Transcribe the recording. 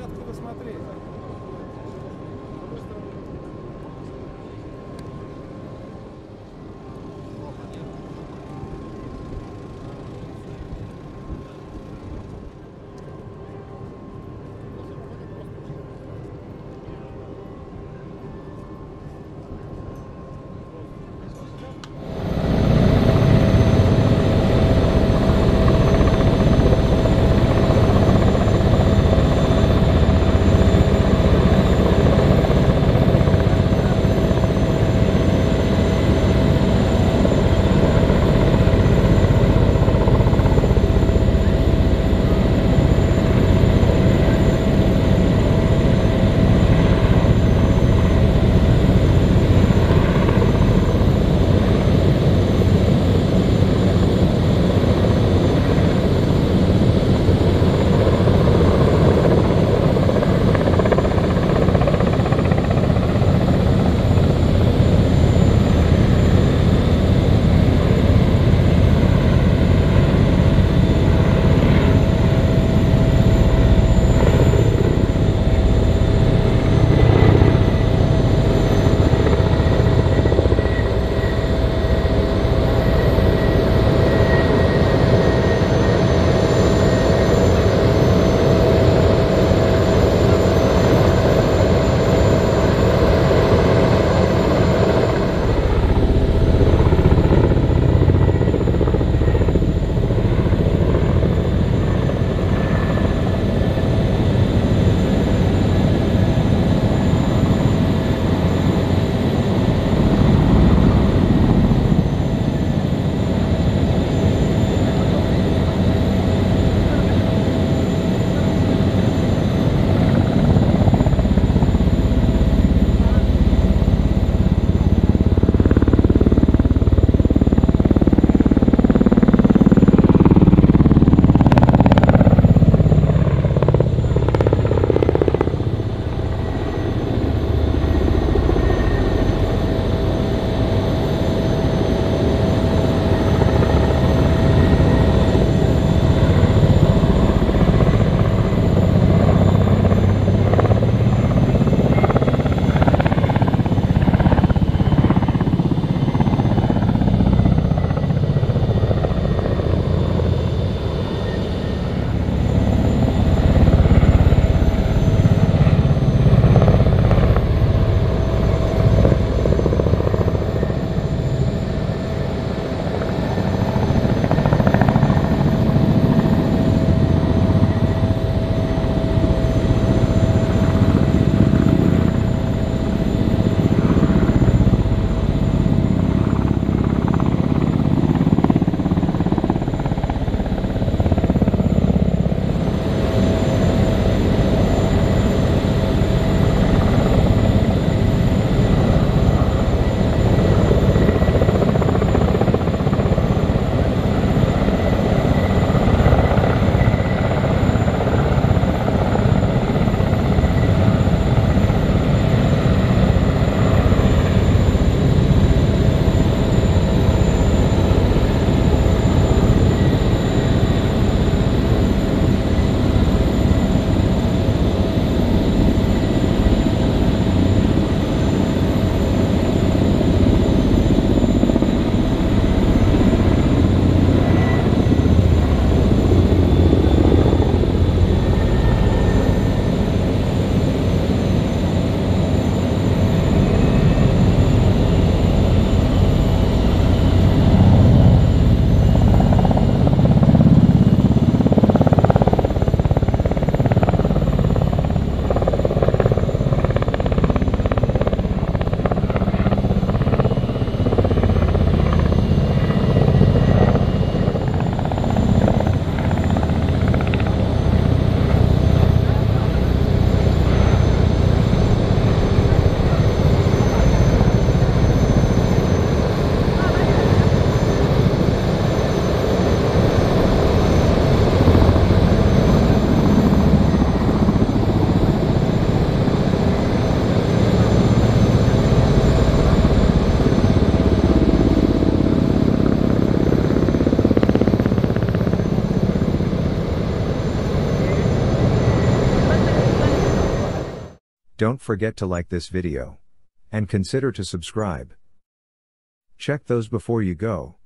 взгляд, куда смотреть. Don't forget to like this video. And consider to subscribe. Check those before you go.